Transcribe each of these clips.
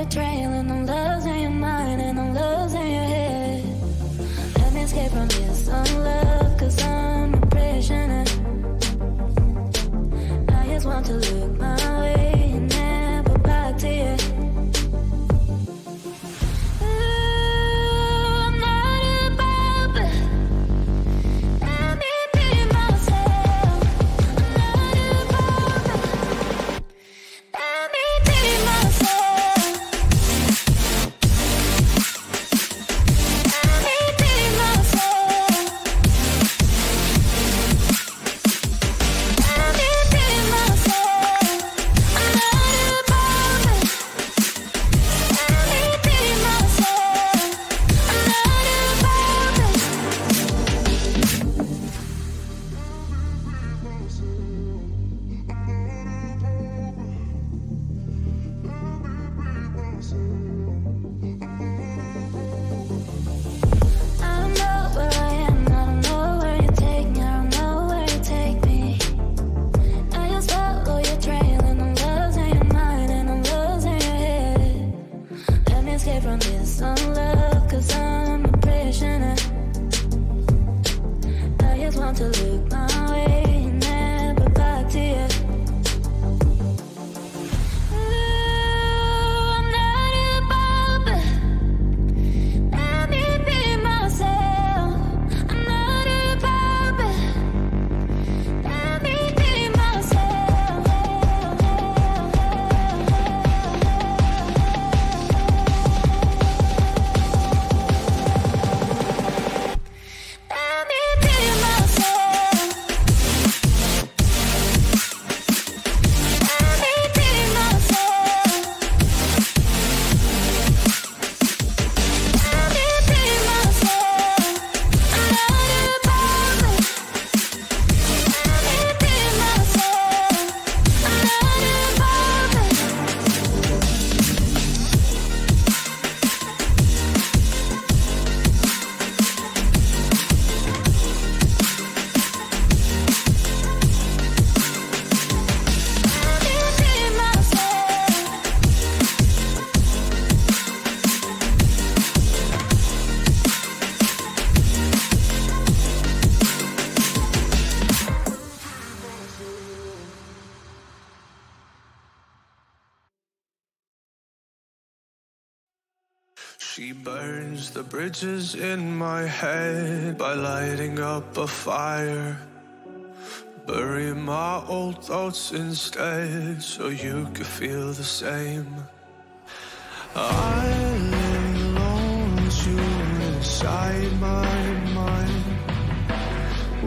your trail, and them love's in your mind, and them love's in your head. Let me escape from this unlove, 'cause I'm a prisoner. I just want to look my way and never back to you. She burns the bridges in my head by lighting up a fire. Bury my old thoughts instead so you could feel the same. I lay alone with you inside my mind.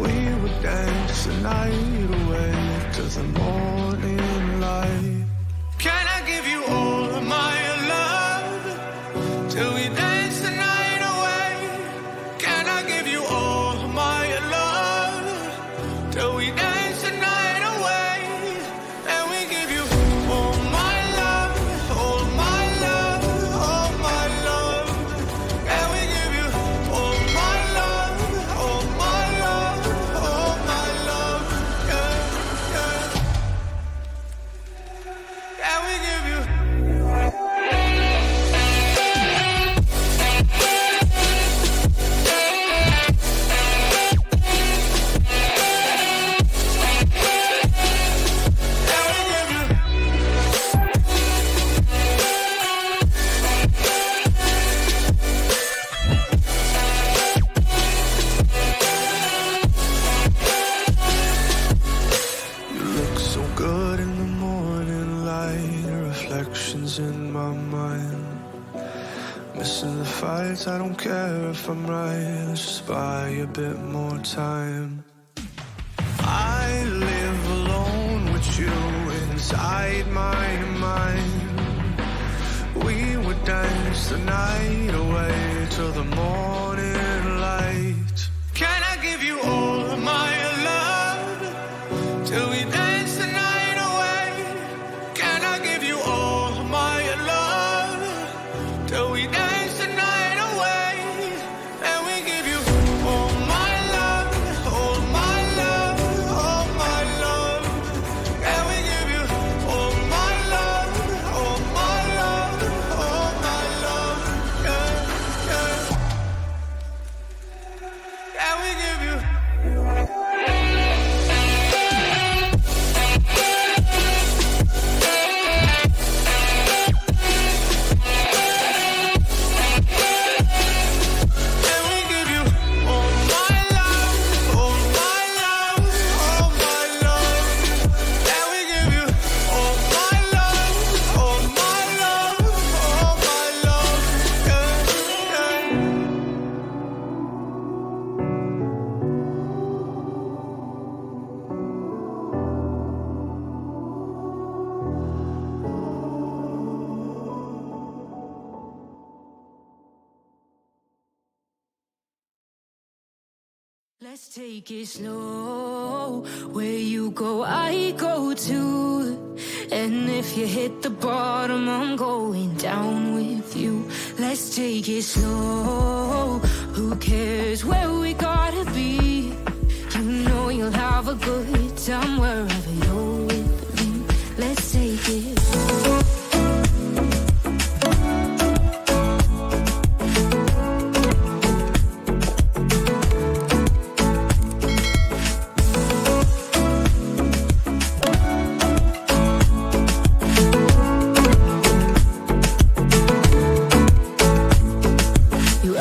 We would dance the night away to the morning light. Can I give you all of my love till we die? I don't care if I'm right, let's just buy a bit more time. I live alone with you inside my mind. We would dance the night away till the morning light. Can I give you all of my love till we die? Oh. Let's take it slow. Where you go, I go too. And if you hit the bottom, I'm going down with you. Let's take it slow. Who cares where we gotta be? You know you'll have a good time wherever you're with me. Let's take it slow.